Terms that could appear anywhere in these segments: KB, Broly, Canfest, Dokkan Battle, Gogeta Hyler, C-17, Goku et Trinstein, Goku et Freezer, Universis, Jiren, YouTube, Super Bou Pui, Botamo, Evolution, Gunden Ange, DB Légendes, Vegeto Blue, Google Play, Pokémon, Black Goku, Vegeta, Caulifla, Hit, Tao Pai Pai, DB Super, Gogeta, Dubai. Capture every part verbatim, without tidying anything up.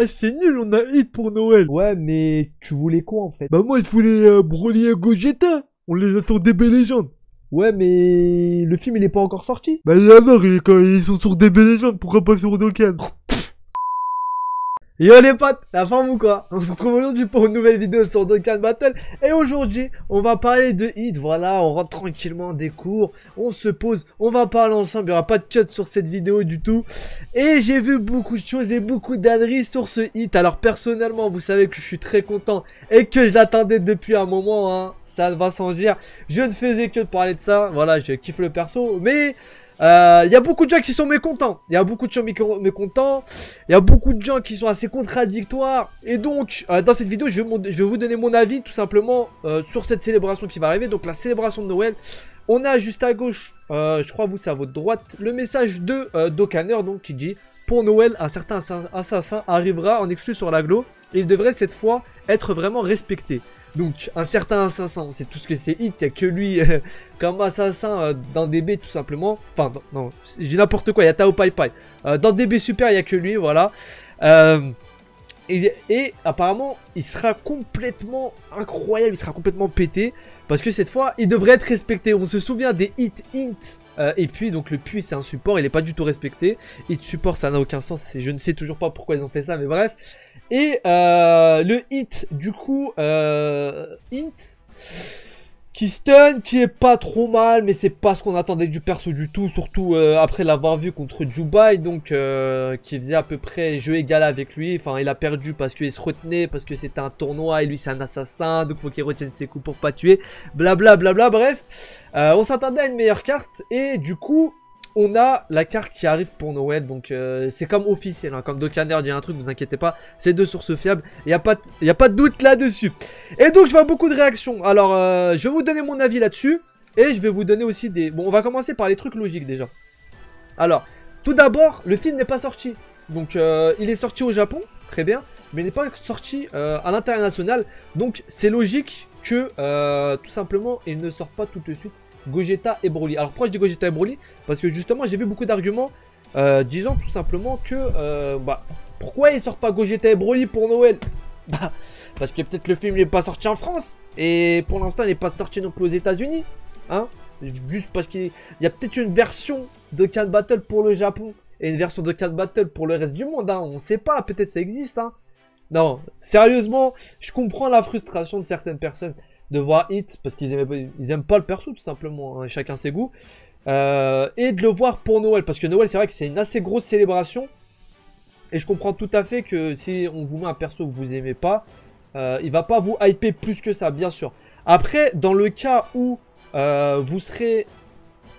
Ah c'est nul, on a Hit pour Noël. Ouais mais tu voulais quoi en fait? Bah moi je voulais euh, Broly et Gogeta. On les a sur D B Légendes. Ouais mais le film il est pas encore sorti. Bah alors il est quand ils sont sur D B Légendes, pourquoi pas sur Dokkan? Yo les potes, la forme ou quoi? On se retrouve aujourd'hui pour une nouvelle vidéo sur Dokkan Battle. Et aujourd'hui, on va parler de Hit. Voilà, on rentre tranquillement des cours, on se pose, on va parler ensemble. Il n'y aura pas de cut sur cette vidéo du tout. Et j'ai vu beaucoup de choses et beaucoup d'âneries sur ce Hit. Alors personnellement, vous savez que je suis très content et que j'attendais depuis un moment, hein. Ça va sans dire. Je ne faisais que de parler de ça. Voilà, je kiffe le perso, mais... Il euh, y a beaucoup de gens qui sont mécontents, il y a beaucoup de gens mécontents, il y a beaucoup de gens qui sont assez contradictoires. Et donc, euh, dans cette vidéo, je vais, mon, je vais vous donner mon avis tout simplement euh, sur cette célébration qui va arriver. Donc la célébration de Noël, on a juste à gauche, euh, je crois vous c'est à votre droite, le message de euh, Dokkaner donc qui dit « Pour Noël, un certain assassin arrivera en exclu sur l'agglo, il devrait cette fois être vraiment respecté. » Donc un certain assassin, c'est tout ce que c'est Hit, il n'y a que lui euh, comme assassin euh, dans D B tout simplement. Enfin non, j'ai n'importe quoi, il y a Tao Pai Pai. Euh, dans D B Super, il n'y a que lui, voilà. Euh, et, et apparemment, il sera complètement incroyable, il sera complètement pété. Parce que cette fois, il devrait être respecté. On se souvient des Hit, Hit. Euh, et puis donc le Puits c'est un support, il n'est pas du tout respecté. Hit support ça n'a aucun sens, je ne sais toujours pas pourquoi ils ont fait ça mais bref. Et euh, le Hit du coup, euh, Hit qui stun, qui est pas trop mal mais c'est pas ce qu'on attendait du perso du tout. Surtout euh, après l'avoir vu contre Dubai donc euh, qui faisait à peu près jeu égal avec lui. Enfin il a perdu parce qu'il se retenait, parce que c'était un tournoi et lui c'est un assassin donc faut qu'il retienne ses coups pour pas tuer. Blablabla bla, bla, bla, bref. Euh, on s'attendait à une meilleure carte et du coup on a la carte qui arrive pour Noël. Donc euh, c'est comme officiel, hein, comme Dokkaner dit un truc, vous inquiétez pas, c'est de sources fiables, il n'y a pas de doute là-dessus. Et donc je vois beaucoup de réactions, alors euh, je vais vous donner mon avis là-dessus et je vais vous donner aussi des... Bon on va commencer par les trucs logiques déjà. Alors tout d'abord le film n'est pas sorti, donc euh, il est sorti au Japon, très bien, mais il n'est pas sorti euh, à l'international, donc c'est logique que euh, tout simplement il ne sort pas tout de suite Gogeta et Broly. Alors pourquoi je dis Gogeta et Broly? Parce que justement j'ai vu beaucoup d'arguments euh, disant tout simplement que euh, bah, pourquoi il sort pas Gogeta et Broly pour Noël? Bah parce que peut-être le film n'est pas sorti en France et pour l'instant il n'est pas sorti non plus aux États-Unis, hein. Juste parce qu'il y a peut-être une version de Dokkan Battle pour le Japon et une version de Dokkan Battle pour le reste du monde, hein. On sait pas, peut-être ça existe, hein. Non, sérieusement, je comprends la frustration de certaines personnes de voir Hit, parce qu'ils aimaient, ils aiment pas le perso tout simplement, hein, chacun ses goûts, euh, et de le voir pour Noël, parce que Noël c'est vrai que c'est une assez grosse célébration, et je comprends tout à fait que si on vous met un perso que vous aimez pas, euh, il va pas vous hyper plus que ça, bien sûr. Après, dans le cas où euh, vous serez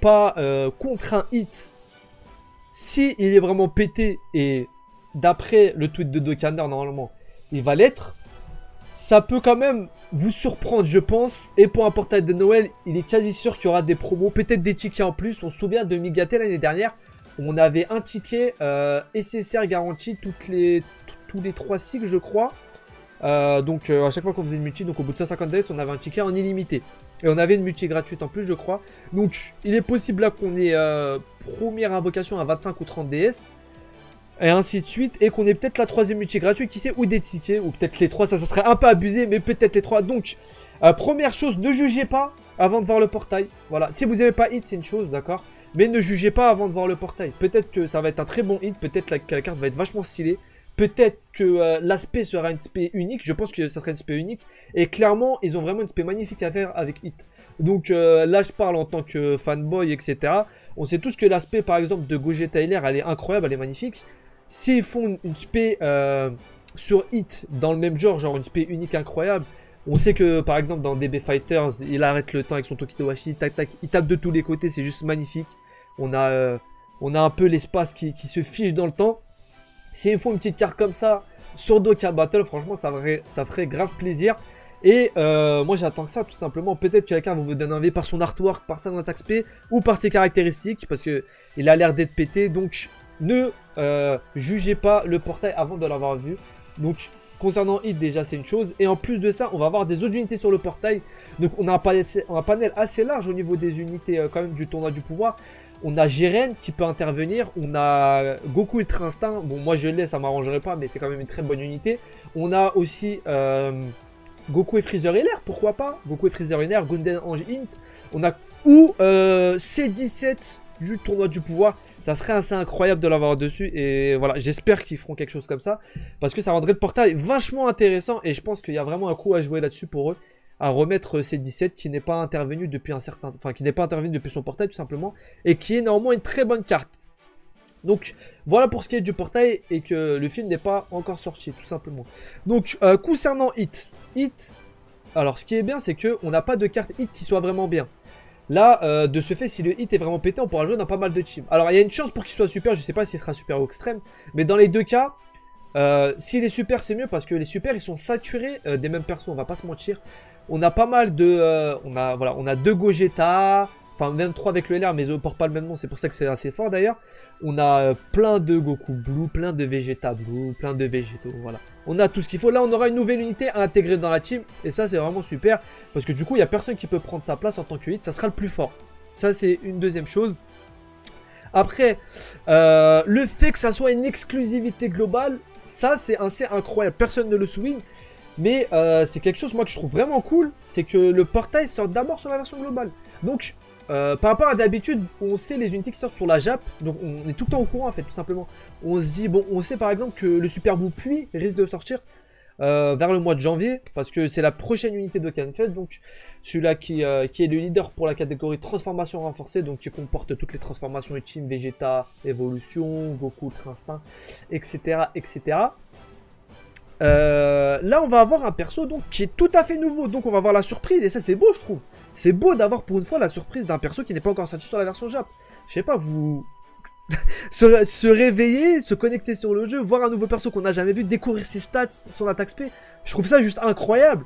pas euh, contre un Hit, si il est vraiment pété, et d'après le tweet de Dokkaner normalement, il va l'être, ça peut quand même vous surprendre je pense. Et pour un portail de Noël, il est quasi sûr qu'il y aura des promos, peut-être des tickets en plus. On se souvient de Migaté l'année dernière, on avait un ticket euh, S S R garanti toutes les, tous les trois cycles je crois. euh, Donc euh, à chaque fois qu'on faisait une multi, donc au bout de cent cinquante days on avait un ticket en illimité. Et on avait une multi gratuite en plus je crois. Donc il est possible là qu'on ait euh, première invocation à vingt-cinq ou trente D S et ainsi de suite, et qu'on ait peut-être la troisième multi gratuite, qui sait, ou des tickets, ou peut-être les trois, ça, ça serait un peu abusé, mais peut-être les trois. Donc, euh, première chose, ne jugez pas avant de voir le portail. Voilà, si vous n'aimez pas Hit, c'est une chose, d'accord, mais ne jugez pas avant de voir le portail. Peut-être que ça va être un très bon Hit, peut-être que la, la carte va être vachement stylée, peut-être que euh, l'aspect sera une spé unique, je pense que ça serait une spé unique, et clairement, ils ont vraiment une spé magnifique à faire avec Hit. Donc euh, là, je parle en tant que fanboy, et cetera. On sait tous que l'aspect, par exemple, de Gogeta Hyler, elle est incroyable, elle est magnifique. S'ils font une spé euh, sur Hit dans le même genre, genre une spé unique incroyable, on sait que par exemple dans D B Fighters, il arrête le temps avec son Tokidawashi, tac tac, il tape de tous les côtés, c'est juste magnifique. On a, euh, on a un peu l'espace qui, qui se fiche dans le temps. S'ils font une petite carte comme ça sur Dokkan Battle, franchement ça ferait, ça ferait grave plaisir. Et euh, moi j'attends que ça tout simplement. Peut-être que quelqu'un va vous donner un V par son artwork, par son attaque spé ou par ses caractéristiques, parce qu'il a l'air d'être pété. Donc ne euh, jugez pas le portail avant de l'avoir vu. Donc concernant Hit déjà c'est une chose. Et en plus de ça on va avoir des autres unités sur le portail. Donc on a un panel, un panel assez large au niveau des unités euh, quand même du tournoi du pouvoir. On a Jiren qui peut intervenir, on a Goku et Trinstein, bon moi je l'ai, ça m'arrangerait pas, mais c'est quand même une très bonne unité. On a aussi euh, Goku et Freezer Hyler, pourquoi pas, Goku et Freezer Hyler, Gunden Ange Int. On a ou euh, C dix-sept du tournoi du pouvoir, ça serait assez incroyable de l'avoir dessus. Et voilà, j'espère qu'ils feront quelque chose comme ça, parce que ça rendrait le portail vachement intéressant, et je pense qu'il y a vraiment un coup à jouer là-dessus pour eux. À remettre C dix-sept qui n'est pas intervenu depuis un certain, enfin qui n'est pas intervenu depuis son portail tout simplement, et qui est néanmoins une très bonne carte. Donc voilà pour ce qui est du portail, et que le film n'est pas encore sorti tout simplement. Donc euh, concernant Hit, Hit, alors ce qui est bien c'est que on n'a pas de carte Hit qui soit vraiment bien. Là euh, de ce fait, si le Hit est vraiment pété, on pourra jouer dans pas mal de teams. Alors il y a une chance pour qu'il soit super, je sais pas s'il sera super ou extrême, mais dans les deux cas, euh, s'il est super c'est mieux, parce que les super ils sont saturés euh, des mêmes persos, on va pas se mentir. On a pas mal de... Euh, on, a, voilà, on a deux Gogeta, enfin même trois avec le L R, mais ils ne portent pas le même nom, c'est pour ça que c'est assez fort d'ailleurs. On a euh, plein de Goku Blue, plein de Vegeta Blue, plein de Vegeto, voilà. On a tout ce qu'il faut. Là, on aura une nouvelle unité à intégrer dans la team, et ça, c'est vraiment super, parce que du coup, il n'y a personne qui peut prendre sa place en tant que hit, ça sera le plus fort. Ça, c'est une deuxième chose. Après, euh, le fait que ça soit une exclusivité globale, ça, c'est assez incroyable, personne ne le souligne. Mais euh, c'est quelque chose moi que je trouve vraiment cool, c'est que le portail sort d'abord sur la version globale. Donc euh, par rapport à d'habitude, on sait les unités qui sortent sur la Jap, donc on est tout le temps au courant en fait tout simplement. On se dit, bon on sait par exemple que le Super Bou Pui risque de sortir euh, vers le mois de janvier, parce que c'est la prochaine unité de Canfest, donc celui-là qui, euh, qui est le leader pour la catégorie transformation renforcée, donc qui comporte toutes les transformations ultimes, Vegeta, Evolution, Goku, Trinstein, et cetera et cetera. Euh, là on va avoir un perso donc qui est tout à fait nouveau, donc on va avoir la surprise, et ça c'est beau je trouve. C'est beau d'avoir pour une fois la surprise d'un perso qui n'est pas encore sorti sur la version Jap. Je sais pas, vous... se, ré se réveiller, se connecter sur le jeu, voir un nouveau perso qu'on n'a jamais vu, découvrir ses stats, son attaque spé, je trouve ça juste incroyable.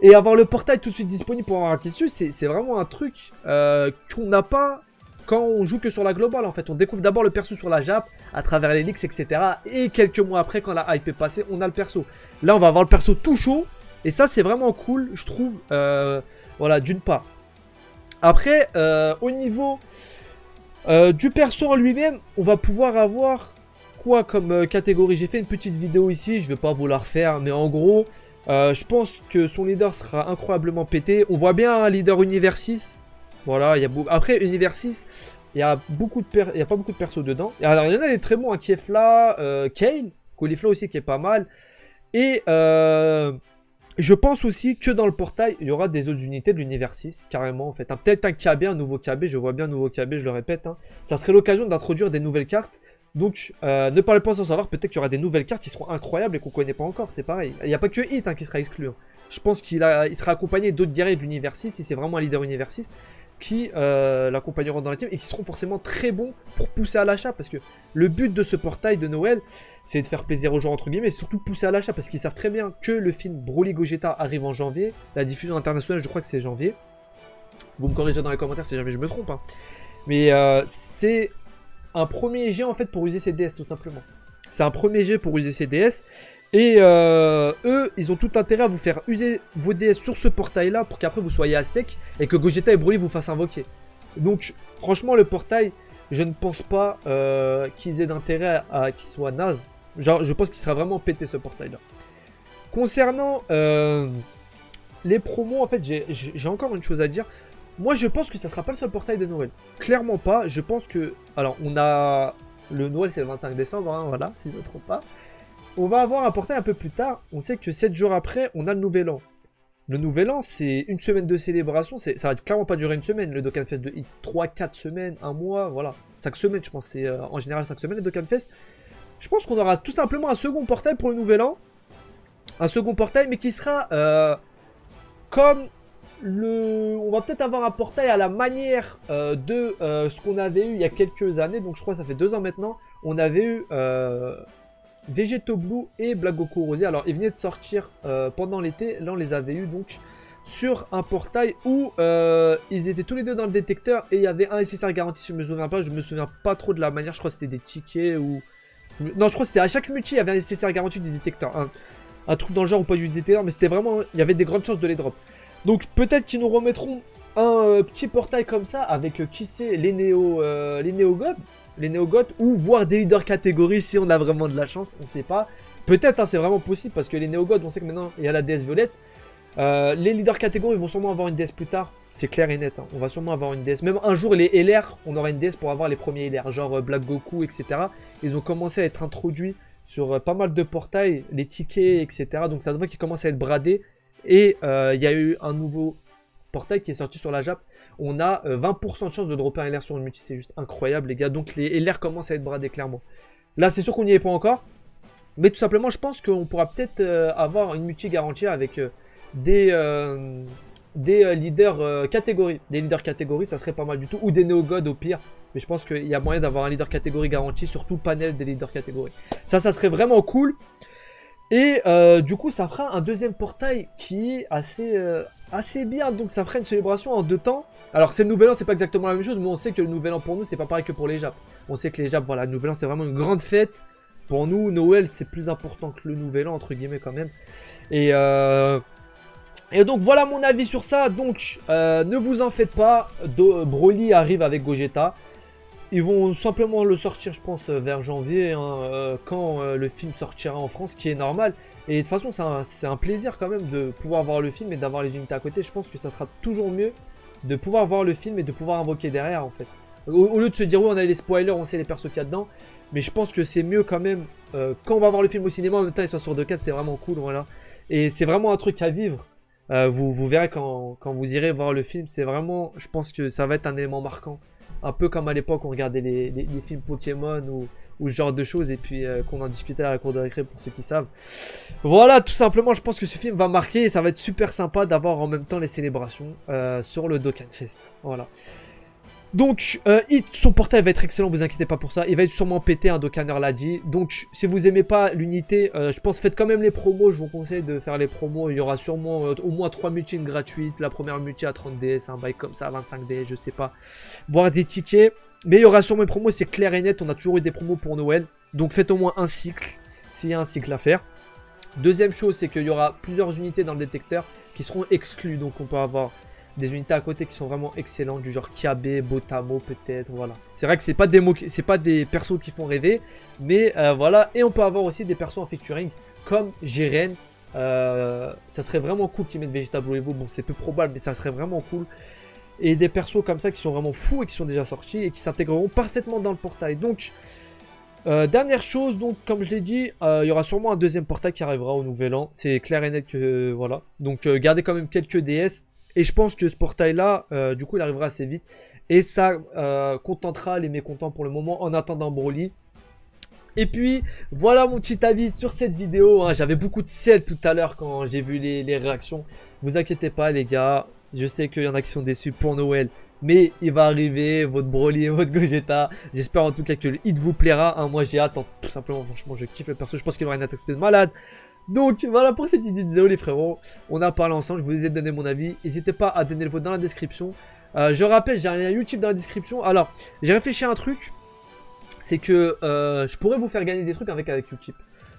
Et avoir le portail tout de suite disponible pour avoir un kill dessus, c'est vraiment un truc euh, qu'on n'a pas quand on joue que sur la globale en fait. On découvre d'abord le perso sur la Jap, à travers les leaks, etc. Et quelques mois après, quand la hype est passée, on a le perso. Là on va avoir le perso tout chaud, et ça c'est vraiment cool je trouve. euh, Voilà, d'une part. Après euh, au niveau euh, du perso en lui-même, on va pouvoir avoir quoi comme euh, catégorie. J'ai fait une petite vidéo ici, je vais pas vous la refaire, mais en gros euh, je pense que son leader sera incroyablement pété. On voit bien un hein, leader Universis. Voilà, y a beau... après Universis, il n'y a, per... a pas beaucoup de persos dedans. Alors il y en a des très bons, hein, Kiefla, euh, Kale, Caulifla aussi qui est pas mal. Et euh, je pense aussi que dans le portail, il y aura des autres unités de l'Universis, carrément en fait. Hein, peut-être un K B, un nouveau K B, je vois bien un nouveau K B, je le répète. Hein. Ça serait l'occasion d'introduire des nouvelles cartes. Donc euh, ne parlez pas sans savoir, peut-être qu'il y aura des nouvelles cartes qui seront incroyables et qu'on ne connaît pas encore, c'est pareil. Il n'y a pas que Hit hein, qui sera exclu. Hein. Je pense qu'il a... il sera accompagné d'autres guerriers de l'Universis, si c'est vraiment un leader Universis, qui euh, l'accompagneront dans la team et qui seront forcément très bons pour pousser à l'achat, parce que le but de ce portail de Noël c'est de faire plaisir aux gens entre guillemets, et surtout pousser à l'achat, parce qu'ils savent très bien que le film Broly Gogeta arrive en janvier, la diffusion internationale je crois que c'est janvier, vous me corrigez dans les commentaires si jamais je me trompe hein. Mais euh, c'est un premier jet en fait pour user ses D S tout simplement, c'est un premier jet pour user ses D S. Et euh, eux, ils ont tout intérêt à vous faire user vos D S sur ce portail-là pour qu'après vous soyez à sec et que Gogeta et Broly vous fassent invoquer. Donc, franchement, le portail, je ne pense pas euh, qu'ils aient d'intérêt à, à qu'il soit naze. Genre, je pense qu'il sera vraiment pété ce portail-là. Concernant euh, les promos, en fait, j'ai encore une chose à dire. Moi, je pense que ça ne sera pas le seul portail de Noël. Clairement pas. Je pense que... Alors, on a... Le Noël, c'est le vingt-cinq décembre, hein, voilà, si je ne me trompe pas. On va avoir un portail un peu plus tard, on sait que sept jours après, on a le Nouvel An. Le Nouvel An, c'est une semaine de célébration, ça va clairement pas durer une semaine, le Dokkan Fest de Hit. trois, quatre semaines, un mois, voilà. cinq semaines, je pense, c'est euh, en général cinq semaines le Dokkan Fest. Je pense qu'on aura tout simplement un second portail pour le Nouvel An. Un second portail, mais qui sera euh, comme le... On va peut-être avoir un portail à la manière euh, de euh, ce qu'on avait eu il y a quelques années, donc je crois que ça fait deux ans maintenant, on avait eu... Euh... Vegeto Blue et Black Goku Rosé. Alors ils venaient de sortir euh, pendant l'été. Là on les avait eu donc sur un portail où euh, ils étaient tous les deux dans le détecteur. Et il y avait un S S R garanti, je me souviens pas. Je me souviens pas trop de la manière, je crois que c'était des tickets ou... Non, je crois que c'était à chaque multi il y avait un S S R garanti du détecteur, un, un truc dans le genre ou pas du détecteur. Mais c'était vraiment, il y avait des grandes chances de les drop. Donc peut-être qu'ils nous remettront un euh, petit portail comme ça avec euh, qui c'est les néo euh, les néogoths les néogoths ou voir des leaders catégories si on a vraiment de la chance, on sait pas, peut-être hein, c'est vraiment possible parce que les néogoths on sait que maintenant il y a la déesse violette, euh, les leaders catégories vont sûrement avoir une déesse plus tard, c'est clair et net hein. On va sûrement avoir une déesse, même un jour les L R on aura une déesse pour avoir les premiers L R genre euh, Black Goku etc, ils ont commencé à être introduits sur euh, pas mal de portails, les tickets etc, donc ça se voit qu'ils commencent à être bradés et il euh, y a eu un nouveau portail qui est sorti sur la Jap, on a vingt pour cent de chance de dropper un L R sur une multi, c'est juste incroyable les gars, donc les L R commencent à être bradés clairement. Là c'est sûr qu'on n'y est pas encore, mais tout simplement je pense qu'on pourra peut-être euh, avoir une multi garantie avec euh, des, euh, des euh, leaders euh, catégories, des leaders catégories ça serait pas mal du tout, ou des néo-gods au pire, mais je pense qu'il y a moyen d'avoir un leader catégorie garanti sur tout le panel des leaders catégories, ça ça serait vraiment cool. Et euh, du coup, ça fera un deuxième portail qui est assez, euh, assez bien. Donc, ça fera une célébration en deux temps. Alors, c'est le nouvel an, c'est pas exactement la même chose, mais on sait que le nouvel an pour nous, c'est pas pareil que pour les Japs. On sait que les Japs, voilà, le nouvel an, c'est vraiment une grande fête. Pour nous, Noël, c'est plus important que le nouvel an, entre guillemets, quand même. Et, euh, et donc, voilà mon avis sur ça. Donc, euh, ne vous en faites pas. Do Broly arrive avec Gogeta. Ils vont simplement le sortir, je pense, vers janvier, hein, euh, quand euh, le film sortira en France, ce qui est normal. Et de toute façon, c'est un, un plaisir quand même de pouvoir voir le film et d'avoir les unités à côté. Je pense que ça sera toujours mieux de pouvoir voir le film et de pouvoir invoquer derrière, en fait. Au, au lieu de se dire, oui, on a les spoilers, on sait les persos qu'il y a dedans. Mais je pense que c'est mieux quand même, euh, quand on va voir le film au cinéma, en même temps, il soit sur deux quatre, c'est vraiment cool, voilà. Et c'est vraiment un truc à vivre. Euh, vous, vous verrez quand, quand vous irez voir le film, c'est vraiment, je pense que ça va être un élément marquant. Un peu comme à l'époque, on regardait les, les, les films Pokémon ou, ou ce genre de choses et puis euh, qu'on en discutait à la cour de récré pour ceux qui savent. Voilà, tout simplement, je pense que ce film va marquer et ça va être super sympa d'avoir en même temps les célébrations euh, sur le Dokkan Fest. Voilà. Donc, euh, Hit, son portail va être excellent, vous inquiétez pas pour ça. Il va être sûrement pété, un hein, Dokkaner l'a dit. Donc, si vous aimez pas l'unité, euh, je pense, faites quand même les promos. Je vous conseille de faire les promos. Il y aura sûrement euh, au moins trois multis gratuites. La première multi à trente DS, un bail comme ça, à vingt-cinq DS, je sais pas. Boire des tickets. Mais il y aura sûrement une promo, c'est clair et net. On a toujours eu des promos pour Noël. Donc, faites au moins un cycle, s'il y a un cycle à faire. Deuxième chose, c'est qu'il y aura plusieurs unités dans le détecteur qui seront exclues. Donc, on peut avoir des unités à côté qui sont vraiment excellentes, du genre K B, Botamo peut-être, voilà. C'est vrai que c'est pas des mots, c'est pas des persos qui font rêver, mais euh, voilà. Et on peut avoir aussi des persos en featuring, comme Jiren. Euh, ça serait vraiment cool qu'ils mettent Vegeta Blue Evo, bon c'est peu probable, mais ça serait vraiment cool. Et des persos comme ça qui sont vraiment fous et qui sont déjà sortis et qui s'intégreront parfaitement dans le portail. Donc, euh, dernière chose, donc comme je l'ai dit, il euh, y aura sûrement un deuxième portail qui arrivera au nouvel an. C'est clair et net que, euh, voilà. Donc, euh, gardez quand même quelques D S. Et je pense que ce portail-là, euh, du coup, il arrivera assez vite. Et ça euh, contentera les mécontents pour le moment en attendant Broly. Et puis, voilà mon petit avis sur cette vidéo. Hein. J'avais beaucoup de sel tout à l'heure quand j'ai vu les, les réactions. Vous inquiétez pas, les gars. Je sais qu'il y en a qui sont déçus pour Noël. Mais il va arriver, votre Broly et votre Gogeta. J'espère en tout cas que le hit vous plaira. Hein. Moi, j'ai hâte. Tout simplement, franchement, je kiffe le perso. Je pense qu'il aura une attaque de malade. Donc voilà pour cette vidéo les frérots, on a parlé ensemble, je vous ai donné mon avis, n'hésitez pas à donner le vôtre dans la description. Euh, je rappelle, j'ai un lien YouTube dans la description, alors j'ai réfléchi à un truc, c'est que euh, je pourrais vous faire gagner des trucs avec, avec YouTube.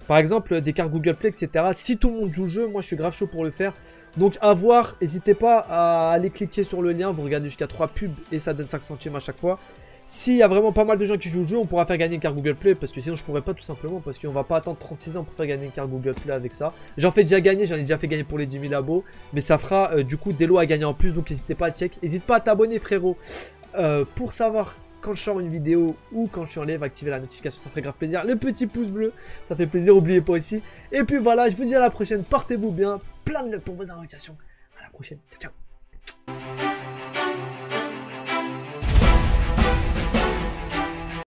Par exemple des cartes Google Play etc, si tout le monde joue jeu, moi je suis grave chaud pour le faire. Donc à voir, n'hésitez pas à aller cliquer sur le lien, vous regardez jusqu'à trois pubs et ça donne cinq centimes à chaque fois. S'il y a vraiment pas mal de gens qui jouent au jeu, on pourra faire gagner une carte Google Play parce que sinon je pourrais pas tout simplement parce qu'on va pas attendre trente-six ans pour faire gagner une carte Google Play avec ça. J'en fais déjà gagner, j'en ai déjà fait gagner pour les dix mille labos, mais ça fera euh, du coup des lots à gagner en plus, donc n'hésitez pas à check. N'hésite pas à t'abonner frérot euh, pour savoir quand je sors une vidéo ou quand je suis en live, activer la notification, ça ferait grave plaisir. Le petit pouce bleu, ça fait plaisir, n'oubliez pas aussi. Et puis voilà, je vous dis à la prochaine, portez-vous bien, plein de love pour vos invocations. À la prochaine, ciao ciao.